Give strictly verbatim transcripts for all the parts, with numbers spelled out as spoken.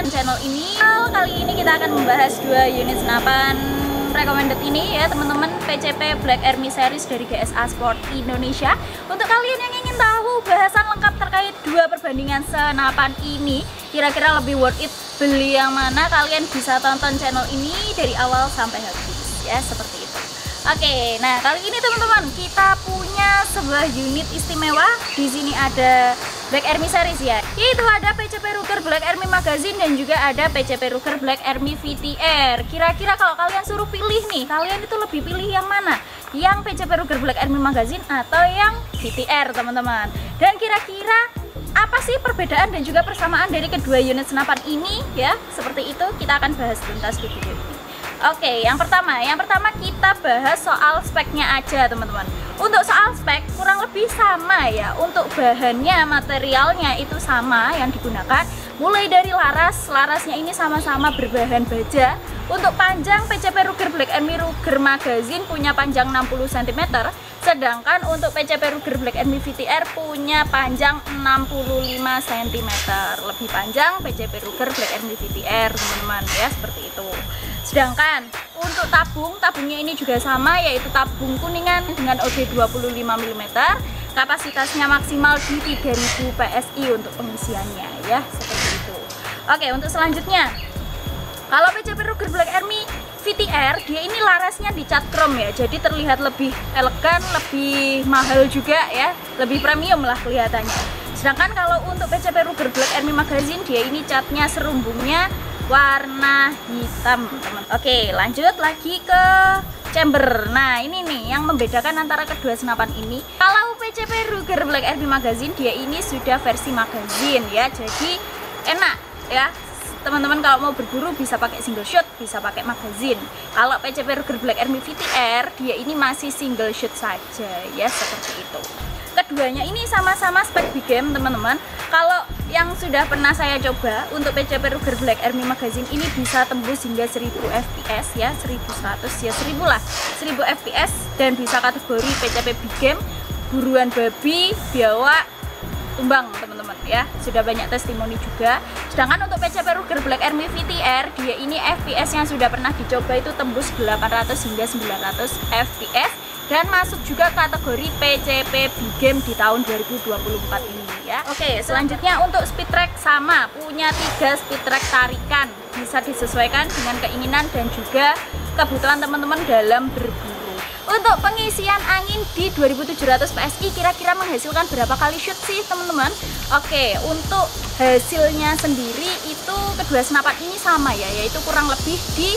dan channel ini. Kali ini kita akan membahas dua unit senapan recommended ini ya teman-teman, P C P Black Army Series dari G S A Sport Indonesia. Untuk kalian yang ingin tahu bahasan lengkap terkait dua perbandingan senapan ini, kira-kira lebih worth it beli yang mana, kalian bisa tonton channel ini dari awal sampai habis ya, seperti itu. Oke, nah kali ini teman-teman kita punya sebuah unit istimewa. Di sini ada Black Army Series ya, yaitu ada P C P Ruger Black Army Magazine dan juga ada P C P Ruger Black Army V T R. Kira-kira kalau kalian suruh pilih nih, kalian itu lebih pilih yang mana? Yang P C P Ruger Black Army Magazine atau yang V T R teman-teman? Dan kira-kira apa sih perbedaan dan juga persamaan dari kedua unit senapan ini ya? Seperti itu kita akan bahas tuntas di video ini. Oke, yang pertama, yang pertama kita bahas soal speknya aja teman-teman. Untuk soal spek kurang lebih sama ya, untuk bahannya, materialnya itu sama yang digunakan. Mulai dari laras, larasnya ini sama-sama berbahan baja. Untuk panjang, P C P Ruger Black Army Ruger Magazine punya panjang enam puluh sentimeter, sedangkan untuk P C P Ruger Black Army V T R punya panjang enam puluh lima sentimeter. Lebih panjang P C P Ruger Black Army V T R teman-teman ya, seperti itu. Sedangkan untuk tabung, tabungnya ini juga sama, yaitu tabung kuningan dengan O D dua puluh lima milimeter, kapasitasnya maksimal di tiga ribu P S I untuk pengisiannya ya, seperti itu. Oke, untuk selanjutnya, kalau P C P Ruger Black Army V T R, dia ini larasnya dicat chrome ya, jadi terlihat lebih elegan, lebih mahal juga ya, lebih premium lah kelihatannya. Sedangkan kalau untuk P C P Ruger Black Army Magazine, dia ini catnya, serumbungnya warna hitam teman. Oke, lanjut lagi ke chamber. Nah ini nih yang membedakan antara kedua senapan ini. Kalau P C P Ruger Black Army Magazine, dia ini sudah versi magazine ya, jadi enak ya teman-teman, kalau mau berburu bisa pakai single shot, bisa pakai magazine. Kalau P C P Ruger Black Army V T R, dia ini masih single shot saja ya, seperti itu. Keduanya ini sama-sama spek big game teman-teman. Kalau yang sudah pernah saya coba, untuk P C P Ruger Black Army Magazine ini bisa tembus hingga seribu F P S ya, seribu seratus ya, seribu lah, seribu F P S, dan bisa kategori P C P big game, buruan babi, biawak, tumbang teman-teman ya, sudah banyak testimoni juga. Sedangkan untuk P C P Ruger Black Army V T R, dia ini F P S yang sudah pernah dicoba itu tembus delapan ratus hingga sembilan ratus F P S, dan masuk juga kategori P C P big game di tahun dua ribu dua puluh empat ini ya. Oke, selanjutnya untuk speed track, sama punya tiga speed track tarikan, bisa disesuaikan dengan keinginan dan juga kebutuhan teman-teman dalam berburu. Untuk pengisian angin di dua ribu tujuh ratus P S I kira-kira menghasilkan berapa kali shoot sih teman-teman? Oke, untuk hasilnya sendiri itu kedua senapan ini sama ya, yaitu kurang lebih di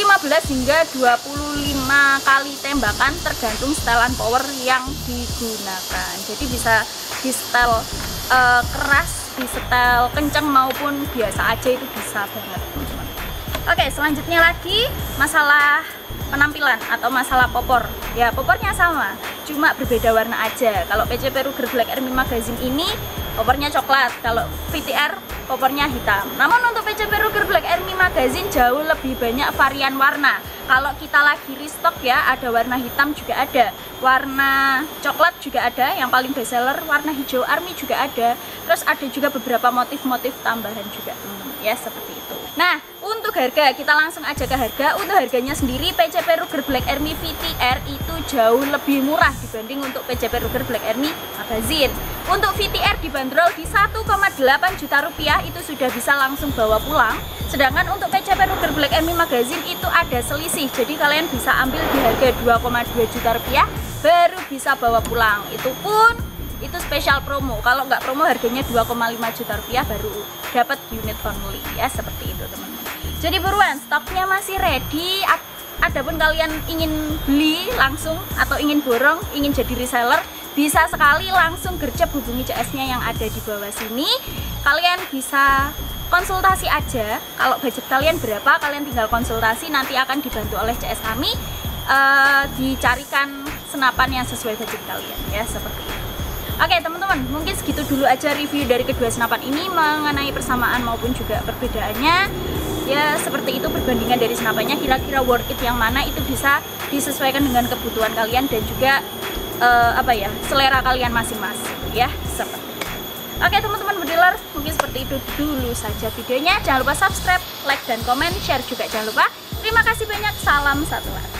lima belas hingga dua puluh lima kali tembakan, tergantung setelan power yang digunakan. Jadi bisa di setel uh, keras, di setel kencang maupun biasa aja, itu bisa banget teman-teman. Oke, selanjutnya lagi masalah penampilan atau masalah popor ya, popornya sama, cuma berbeda warna aja. Kalau P C P Ruger Black Army Magazine ini popornya coklat, kalau V T R popornya hitam. Namun untuk P C P Ruger Black Army Magazine jauh lebih banyak varian warna. Kalau kita lagi restock ya, ada warna hitam juga ada, warna coklat juga ada, yang paling best seller warna hijau army juga ada, terus ada juga beberapa motif-motif tambahan juga hmm, ya, seperti itu. Nah untuk harga, kita langsung aja ke harga. Untuk harganya sendiri, P C P Ruger Black Army V T R itu jauh lebih murah dibanding untuk P C P Ruger Black Army Magazine. Untuk V T R dibanderol di satu koma delapan juta rupiah, itu sudah bisa langsung bawa pulang. Sedangkan untuk P C P Ruger Black Army Magazine itu ada selisih, jadi kalian bisa ambil di harga dua koma dua juta rupiah baru bisa bawa pulang. Itu pun itu spesial promo, kalau nggak promo harganya dua koma lima juta rupiah baru dapat unit only ya, seperti itu teman-teman. Jadi buruan, stoknya masih ready. Adapun kalian ingin beli langsung atau ingin borong, ingin jadi reseller, bisa sekali langsung gercep hubungi C S-nya yang ada di bawah sini. Kalian bisa konsultasi aja, kalau budget kalian berapa kalian tinggal konsultasi, nanti akan dibantu oleh C S kami, uh, dicarikan senapan yang sesuai budget kalian ya, seperti itu. Oke teman-teman, mungkin segitu dulu aja review dari kedua senapan ini mengenai persamaan maupun juga perbedaannya ya, seperti itu perbandingan dari senapannya, kira-kira worth it yang mana, itu bisa disesuaikan dengan kebutuhan kalian dan juga Uh, apa ya selera kalian masing-masing ya, seperti. Oke teman-teman bediler, mungkin seperti itu dulu saja videonya. Jangan lupa subscribe, like, dan komen. Share juga jangan lupa. Terima kasih banyak. Salam satu lagi.